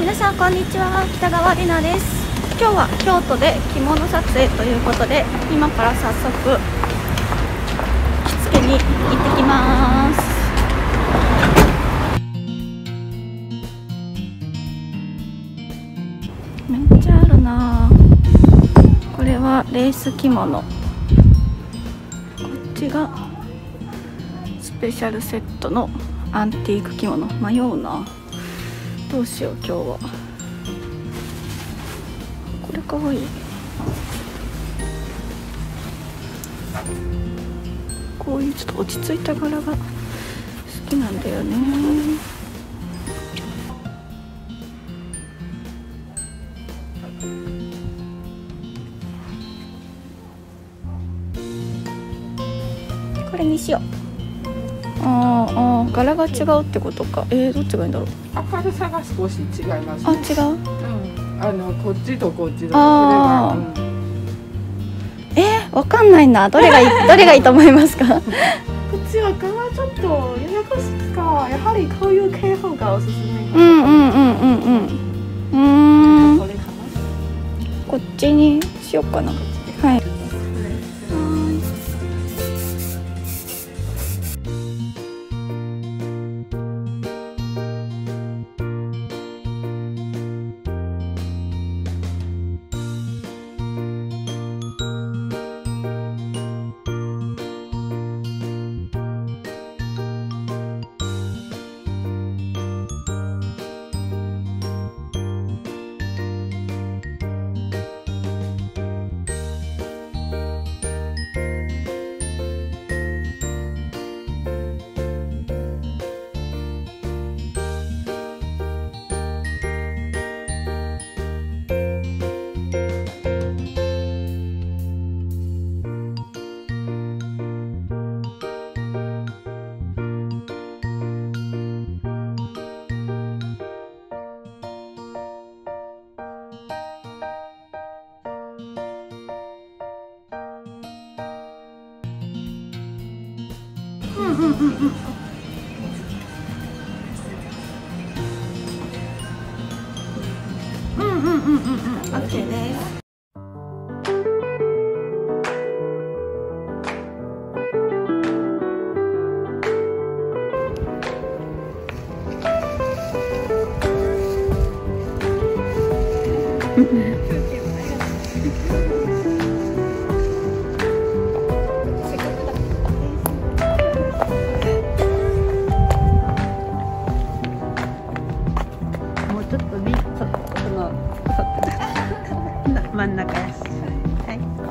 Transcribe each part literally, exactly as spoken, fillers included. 皆さんこんにちは、北川里奈です。今日は京都で着物撮影ということで、今から早速着付けに行ってきます。めっちゃあるな。これはレース着物、こっちがスペシャルセットのアンティーク着物。迷うな、どうしよう。今日はこれかわいい。こういうちょっと落ち着いた柄が好きなんだよね。これにしよう。ああ、柄が違うってことか。えー、どっちがいいんだろう。明るさが少し違います、ね。あ、違う。うん、あの、こっちとこっちの。ああ。うん、えー、わかんないな。どれがいい、どれがいいと思いますか。こっちは柄ちょっとややこしいか、やはりこういう系統がおすすめ。うんうんうんうんうん。うん。これかな。こっちにしようかな。はい。うんうんうん、うんうんうんうんうん、OK です。真ん中やし、はい、こ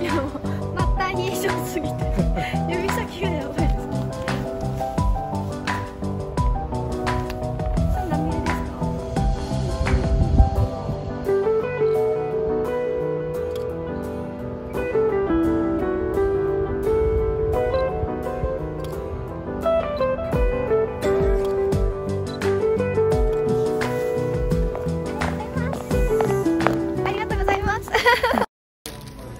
いやもうまた冷え性すぎて指先がやばいです。そんな見えですか？ありがとうございます。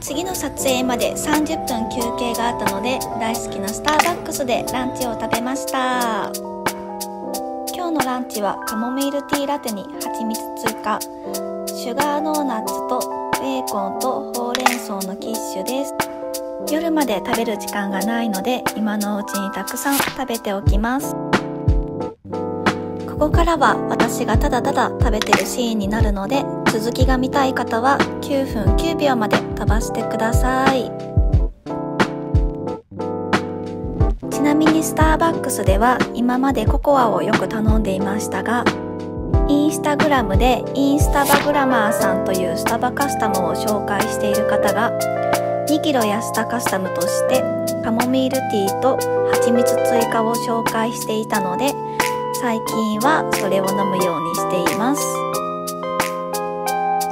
次の撮影までさんじゅっぷん休憩があったので、大好きなスターバックスでランチを食べました。今日のランチはカモミールティーラテに蜂蜜追加、シュガードーナツとベーコンとほうれん草のキッシュです。夜まで食べる時間がないので、今のうちにたくさん食べておきます。ここからは私がただただ食べてるシーンになるので、続きが見たい方はきゅうふんきゅうびょうまで飛ばしてください。ちなみにスターバックスでは今までココアをよく頼んでいましたが、インスタグラムでインスタバグラマーさんというスタバカスタムを紹介している方が、にキロ安田カスタムとしてカモミールティーと蜂蜜追加を紹介していたので、最近はそれを飲むようにしています。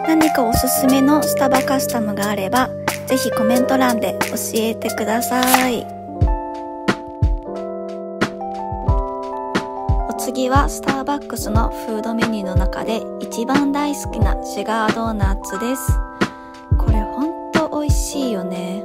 何かおすすめのスタバカスタムがあれば、ぜひコメント欄で教えてください。お次はスターバックスのフードメニューの中で一番大好きなシュガードーナツです。これほんと美味しいよね。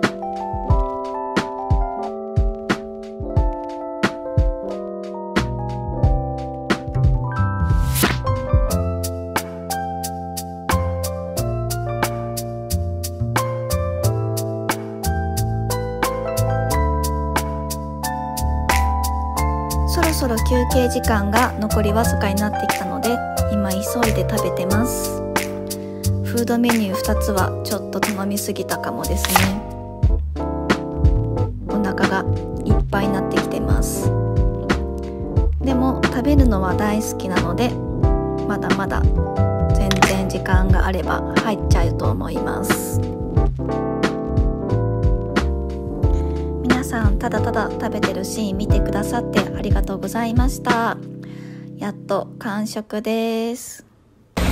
そろそろ休憩時間が残りわずかになってきたので、今急いで食べてます。フードメニューふたつはちょっと頼みすぎたかもですね。お腹がいっぱいになってきてます。でも食べるのは大好きなので、まだまだ全然時間があれば入っちゃうと思います。皆さんただただ食べてるシーン見てくださってありがとうございました。やっと完食です。今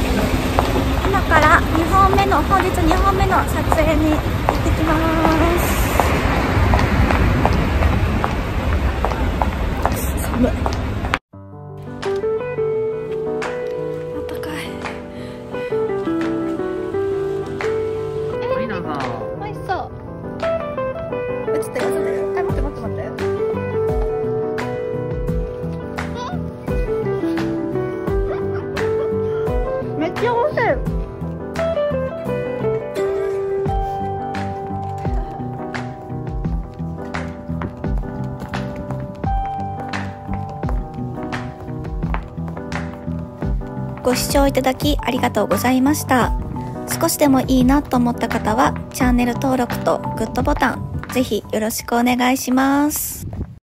からにほんめの本日にほんめの撮影に行ってきます。寒い、あったかい。おいなさん、おいしそう。映ってる。ご視聴いただきありがとうございました。少しでもいいなと思った方はチャンネル登録とグッドボタン、ぜひよろしくお願いします。